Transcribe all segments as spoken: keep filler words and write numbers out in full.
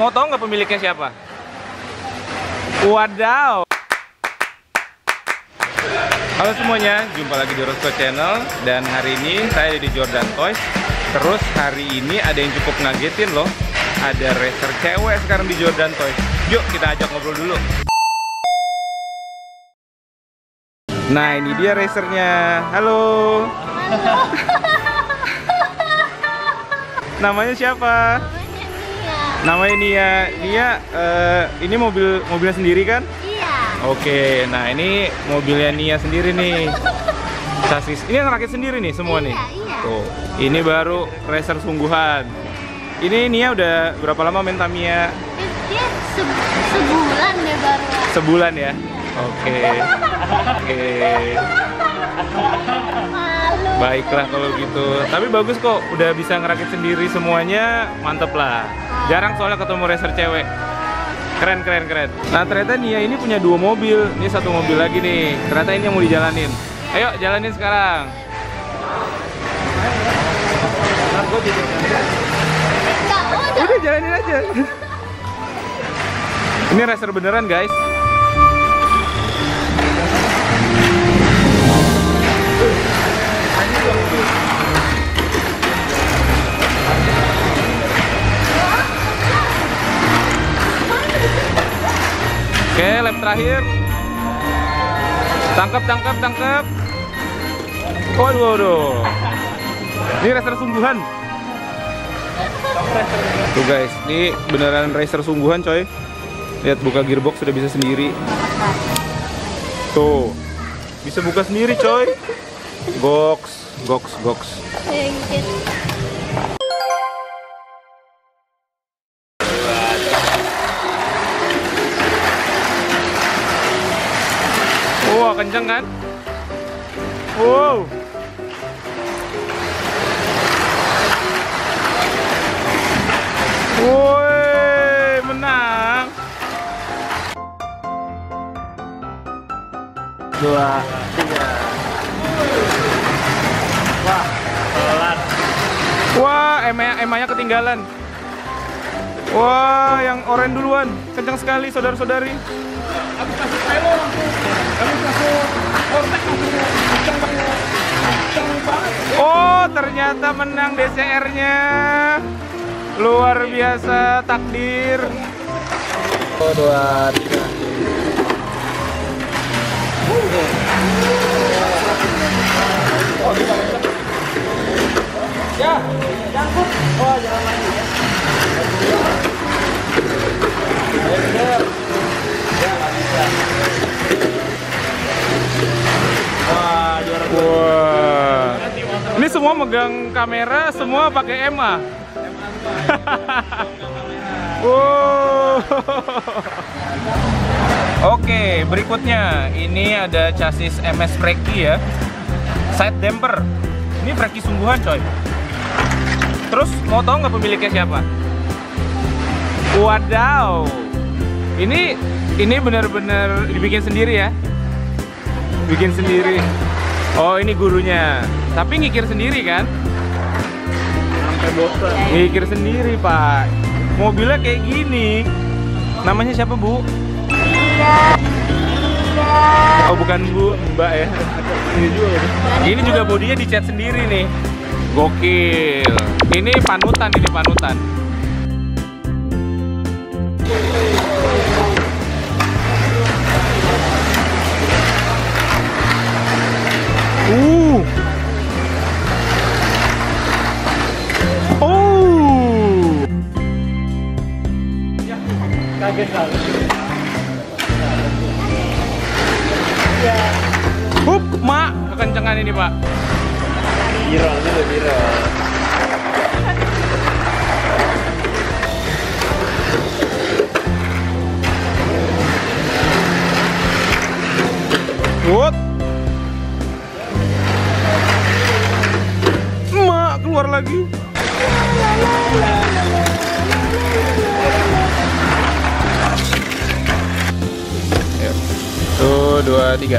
Mau tahu nggak pemiliknya siapa? Wadaw. Halo semuanya, jumpa lagi di Rosco Channel. Dan hari ini saya di Jordan Toys. Terus hari ini ada yang cukup ngagetin loh. Ada racer cewek sekarang di Jordan Toys. Yuk kita ajak ngobrol dulu. Nah ini dia racernya. Halo. Halo. Namanya siapa? Namanya Nia. Nia, uh, ini mobil mobilnya sendiri kan? Oke, nah ini mobilnya Nia sendiri nih. Sasis, ini yang rakit sendiri nih semua iya, nih. Iya. Tuh, ini baru racer sungguhan. Ini Nia udah berapa lama main Tamiya? Dia se sebulan deh baru. Sebulan ya? Iya. Oke. Oke. Baiklah kalau gitu. Tapi bagus kok, udah bisa ngerakit sendiri semuanya, mantep lah. Jarang soalnya ketemu racer cewek. Keren, keren, keren. Nah ternyata Nia ini punya dua mobil. Ini satu mobil lagi nih. Ternyata ini yang mau dijalanin. Ayo jalanin sekarang. Udah jalanin aja. Ini racer beneran guys. Oke, lap terakhir. Tangkap, tangkap, tangkap. Waduh, waduh. Ini racer sungguhan. Tuh guys, ini beneran racer sungguhan coy. Lihat buka gearbox sudah bisa sendiri. Tuh. Bisa buka sendiri coy. Goks, goks, goks. Wah, kenceng kan? Wow. Woi, menang. Dua, tiga. Wah, pelan. Wah, M-nya ketinggalan. Wah, yang oranye duluan. Kencang sekali, saudara-saudari. Aku kasih pelor, aku kasih kontak, aku kenceng banget, kenceng banget. Oh, ternyata menang D C R-nya. Luar biasa takdir. Oh, dua, tiga. Oh, kita kenceng. Ya, jangkut. Oh, jangan lagi. Wah, juara. Wah. Ini semua megang kamera, semua pakai Emma. Wow. Oke, berikutnya ini ada chassis M S Freaky ya. Side damper. Ini Freaky sungguhan, coy. Terus mau tahu nggak pemiliknya siapa? Wadaw. Ini ini benar-benar dibikin sendiri ya. Bikin sendiri. Oh, ini gurunya. Tapi ngikir sendiri kan? Sampai bosan. Ngikir sendiri, Pak. Mobilnya kayak gini. Namanya siapa, Bu? Iya. Oh, bukan Bu, Mbak ya. Ini juga. Ini juga bodinya dicat sendiri nih. Gokil. Ini panutan, ini panutan. Uh. Oh. Ya, kaget kali. Ya. Hup, Mak, kekencengan ini, Pak. Viral ini, viral. What? Keluar lagi. Tuh, dua, tiga.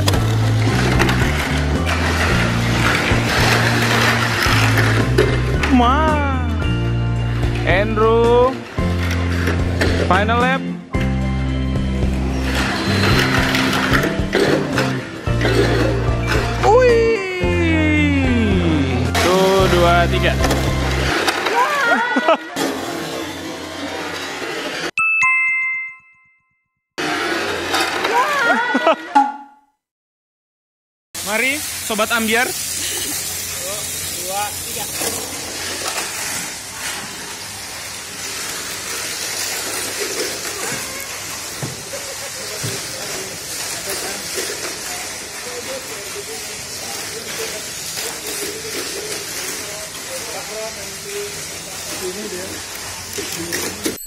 Ma, Andrew. Final lap. Wih. Tuh, dua, tiga. Mari, sobat ambiar. Dua, tiga. Ini dia.